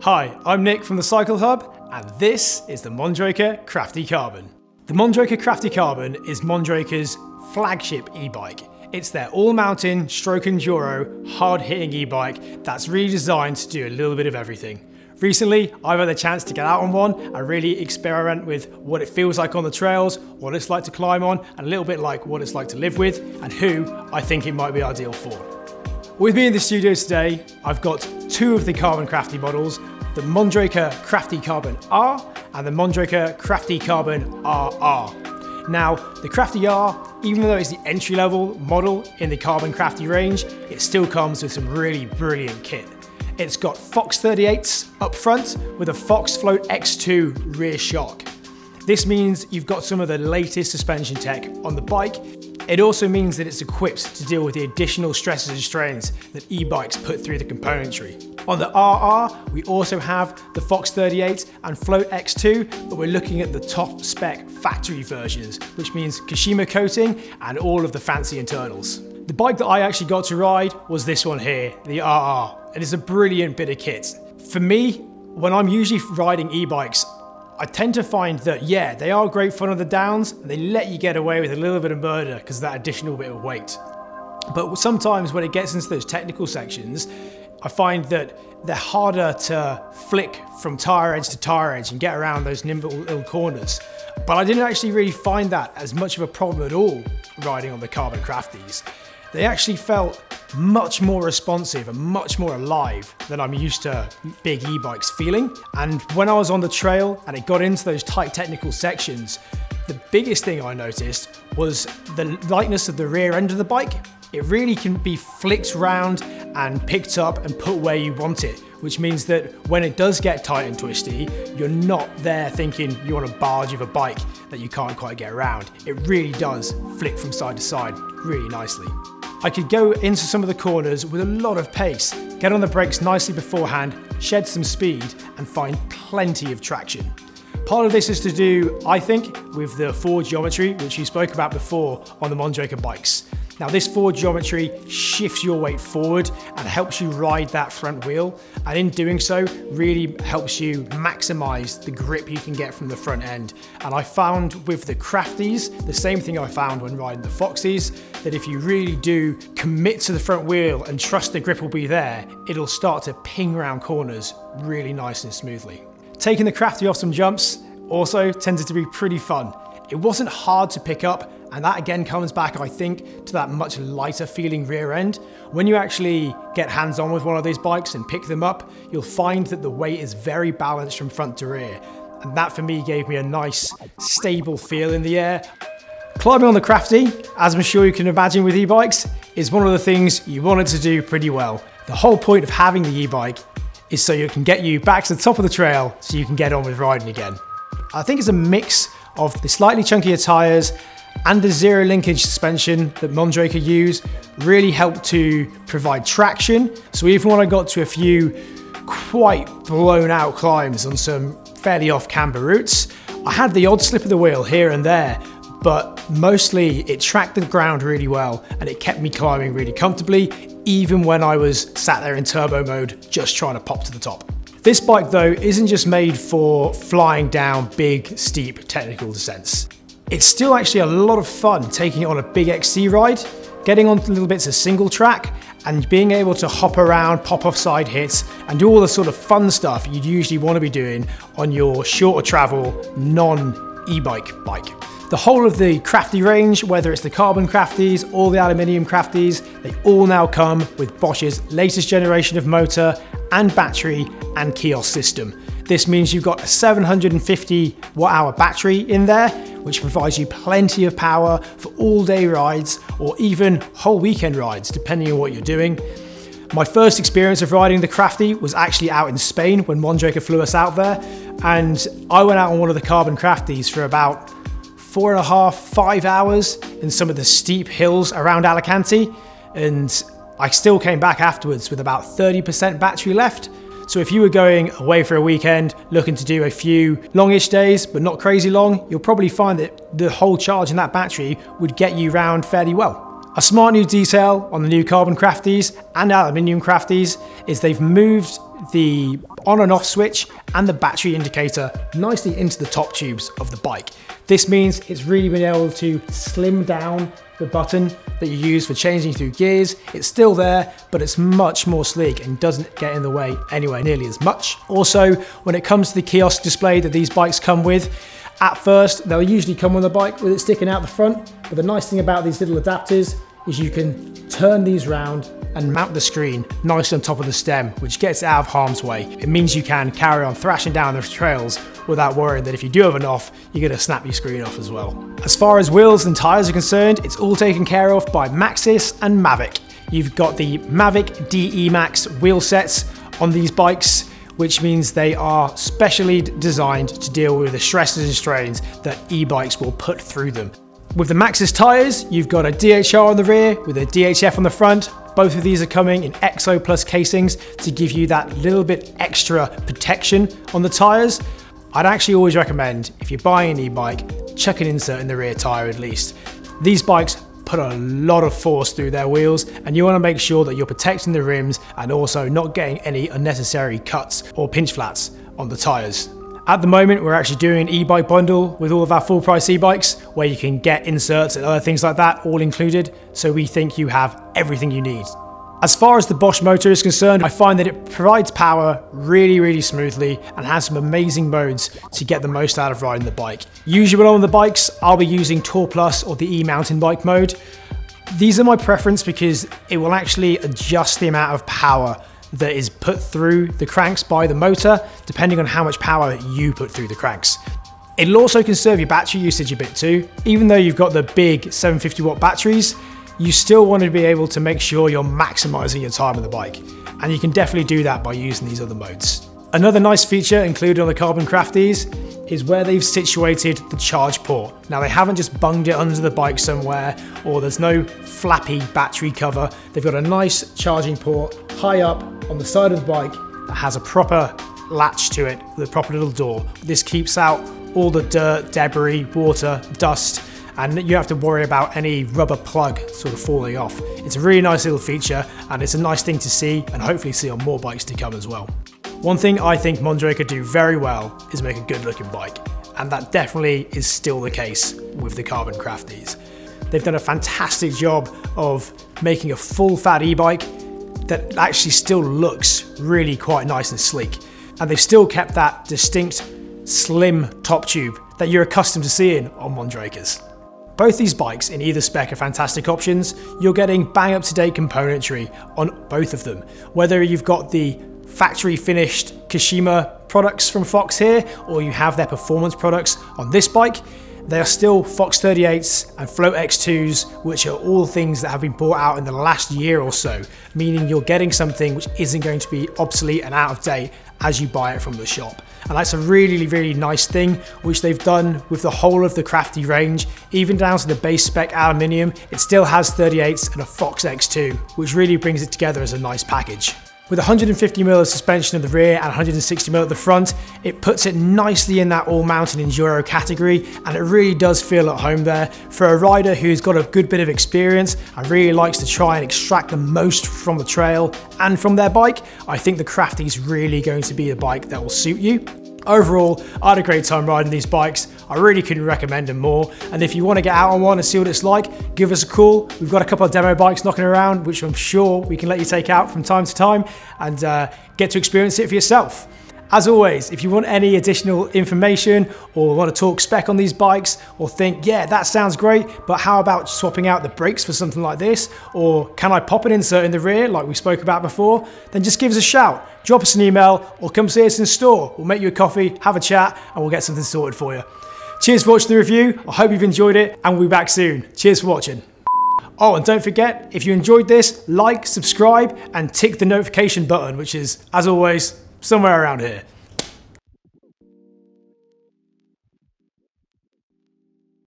Hi, I'm Nick from The Cycle Hub, and this is the Mondraker Crafty Carbon. The Mondraker Crafty Carbon is Mondraker's flagship e-bike. It's their all-mountain, stroke enduro, hard-hitting e-bike that's really designed to do a little bit of everything. Recently, I've had the chance to get out on one and really experiment with what it feels like on the trails, what it's like to climb on, and a little bit like what it's like to live with, and who I think it might be ideal for. With me in the studio today, I've got two of the Carbon Crafty models, the Mondraker Crafty Carbon R and the Mondraker Crafty Carbon RR. Now, the Crafty R, even though it's the entry-level model in the Carbon Crafty range, it still comes with some really brilliant kit. It's got Fox 38s up front with a Fox Float X2 rear shock. This means you've got some of the latest suspension tech on the bike. It also means that it's equipped to deal with the additional stresses and strains that e-bikes put through the componentry. On the RR, we also have the Fox 38 and Float X2, but we're looking at the top spec factory versions, which means Kashima coating and all of the fancy internals. The bike that I actually got to ride was this one here, the RR. It is a brilliant bit of kit. For me, when I'm usually riding e-bikes, I tend to find that, yeah, they are great fun on the downs, and they let you get away with a little bit of murder because of that additional bit of weight. But sometimes when it gets into those technical sections, I find that they're harder to flick from tire edge to tire edge and get around those nimble little corners. But I didn't actually really find that as much of a problem at all riding on the Carbon Crafties. They actually felt much more responsive and much more alive than I'm used to big e-bikes feeling. And when I was on the trail and it got into those tight technical sections, the biggest thing I noticed was the lightness of the rear end of the bike. It really can be flicked round and picked up and put where you want it, which means that when it does get tight and twisty, you're not there thinking you're on a barge of a bike that you can't quite get around. It really does flick from side to side really nicely. I could go into some of the corners with a lot of pace, get on the brakes nicely beforehand, shed some speed, and find plenty of traction. Part of this is to do, I think, with the forward geometry, which we spoke about before on the Mondraker bikes. Now this forward geometry shifts your weight forward and helps you ride that front wheel, and in doing so, really helps you maximize the grip you can get from the front end. And I found with the Crafties, the same thing I found when riding the Foxies, that if you really do commit to the front wheel and trust the grip will be there, it'll start to ping round corners really nice and smoothly. Taking the Crafty off some jumps also tended to be pretty fun. It wasn't hard to pick up, and that again comes back, I think, to that much lighter feeling rear end. When you actually get hands-on with one of these bikes and pick them up, you'll find that the weight is very balanced from front to rear. And that for me gave me a nice, stable feel in the air. Climbing on the Crafty, as I'm sure you can imagine with e-bikes, is one of the things you wanted to do pretty well. The whole point of having the e-bike is so it can get you back to the top of the trail so you can get on with riding again. I think it's a mix of the slightly chunkier tires and the zero linkage suspension that Mondraker use really helped to provide traction. So even when I got to a few quite blown out climbs on some fairly off camber routes, I had the odd slip of the wheel here and there, but mostly it tracked the ground really well and it kept me climbing really comfortably, even when I was sat there in turbo mode, just trying to pop to the top. This bike though isn't just made for flying down big, steep technical descents. It's still actually a lot of fun taking it on a big XC ride, getting on little bits of single track, and being able to hop around, pop off side hits, and do all the sort of fun stuff you'd usually want to be doing on your shorter travel, non-e-bike bike. The whole of the Crafty range, whether it's the Carbon Crafties or the Aluminium Crafties, they all now come with Bosch's latest generation of motor and battery and kiosk system. This means you've got a 750 watt-hour battery in there, which provides you plenty of power for all-day rides or even whole weekend rides, depending on what you're doing. My first experience of riding the Crafty was actually out in Spain when Mondraker flew us out there, and I went out on one of the Carbon Crafties for about 4.5–5 hours in some of the steep hills around Alicante, and I still came back afterwards with about 30% battery left. So if you were going away for a weekend, looking to do a few longish days, but not crazy long, you'll probably find that the whole charge in that battery would get you round fairly well. A smart new detail on the new Carbon Crafties and Aluminium Crafties is they've moved the on and off switch and the battery indicator nicely into the top tubes of the bike. This means it's really been able to slim down the button that you use for changing through gears. It's still there, but it's much more sleek and doesn't get in the way anywhere nearly as much. Also, when it comes to the kiosk display that these bikes come with, at first, they'll usually come on the bike with it sticking out the front, but the nice thing about these little adapters is you can turn these round and mount the screen nicely on top of the stem, which gets it out of harm's way. It means you can carry on thrashing down the trails without worrying that if you do have an off, you're gonna snap your screen off as well. As far as wheels and tires are concerned, it's all taken care of by Maxxis and Mavic. You've got the Mavic D-EMAX wheel sets on these bikes, which means they are specially designed to deal with the stresses and strains that e-bikes will put through them. With the Maxxis tyres, you've got a DHR on the rear with a DHF on the front. Both of these are coming in EXO plus casings to give you that little bit extra protection on the tyres. I'd actually always recommend, if you're buying an e-bike, chuck an insert in the rear tyre at least. These bikes put a lot of force through their wheels, and you want to make sure that you're protecting the rims and also not getting any unnecessary cuts or pinch flats on the tires. At the moment, we're actually doing an e-bike bundle with all of our full price e-bikes where you can get inserts and other things like that all included, so we think you have everything you need. As far as the Bosch motor is concerned, I find that it provides power really smoothly and has some amazing modes to get the most out of riding the bike. Usually on the bikes, I'll be using Tour Plus or the e-mountain bike mode. These are my preference because it will actually adjust the amount of power that is put through the cranks by the motor, depending on how much power you put through the cranks. It'll also conserve your battery usage a bit too. Even though you've got the big 750 watt batteries, you still want to be able to make sure you're maximizing your time on the bike. And you can definitely do that by using these other modes. Another nice feature included on the Carbon Crafties is where they've situated the charge port. Now they haven't just bunged it under the bike somewhere, or there's no flappy battery cover. They've got a nice charging port high up on the side of the bike that has a proper latch to it with a proper little door. This keeps out all the dirt, debris, water, dust, and you have to worry about any rubber plug sort of falling off. It's a really nice little feature, and it's a nice thing to see, and hopefully see on more bikes to come as well. One thing I think Mondraker do very well is make a good looking bike, and that definitely is still the case with the Carbon Crafties. They've done a fantastic job of making a full fat e-bike that actually still looks really quite nice and sleek, and they've still kept that distinct slim top tube that you're accustomed to seeing on Mondrakers. Both these bikes in either spec are fantastic options. You're getting bang up to date componentry on both of them. Whether you've got the factory finished Kashima products from Fox here, or you have their performance products on this bike, they are still Fox 38s and Float X2s, which are all things that have been brought out in the last year or so, meaning you're getting something which isn't going to be obsolete and out of date as you buy it from the shop. And that's a really nice thing, which they've done with the whole of the Crafty range. Even down to the base spec aluminium, it still has 38s and a Fox X2, which really brings it together as a nice package. With 150mm of suspension at the rear and 160mm at the front, it puts it nicely in that all-mountain enduro category, and it really does feel at home there. For a rider who's got a good bit of experience and really likes to try and extract the most from the trail and from their bike, I think the Crafty's really going to be a bike that will suit you. Overall, I had a great time riding these bikes. I really couldn't recommend them more. And if you want to get out on one and see what it's like, give us a call. We've got a couple of demo bikes knocking around, which I'm sure we can let you take out from time to time and get to experience it for yourself. As always, if you want any additional information or want to talk spec on these bikes, or think, yeah, that sounds great, but how about swapping out the brakes for something like this? Or can I pop an insert in the rear like we spoke about before? Then just give us a shout, drop us an email, or come see us in store. We'll make you a coffee, have a chat, and we'll get something sorted for you. Cheers for watching the review. I hope you've enjoyed it, and we'll be back soon. Cheers for watching. Oh, and don't forget, if you enjoyed this, like, subscribe, and tick the notification button, which is, as always, somewhere around here.